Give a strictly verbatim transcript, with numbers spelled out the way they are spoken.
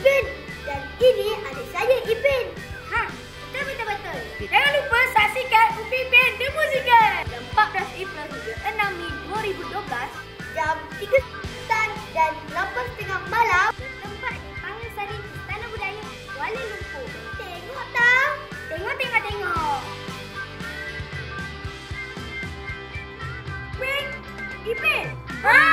Upin. Dan ini adik saya Ipin. Hah, betul betul betul. Jangan lupa saksikan Upin Ipin The Musical jam empat belas April hingga enam Mei dua ribu dua belas jam tiga dan delapan tiga puluh malam di tempat di Panggil Sari Istana Budaya Kuala Lumpur. Tengok tak? Tengok tengok tengok. Upin Ipin. Ha!